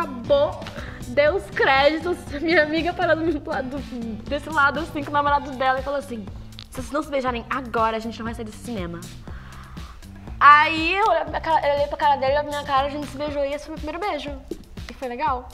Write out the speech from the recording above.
acabou, deu os créditos, minha amiga parando desse lado assim com o namorado dela e falou assim: se vocês não se beijarem agora, a gente não vai sair desse cinema. Aí eu olhei pra cara dele, a minha cara, a gente se beijou e esse foi o meu primeiro beijo. E foi legal.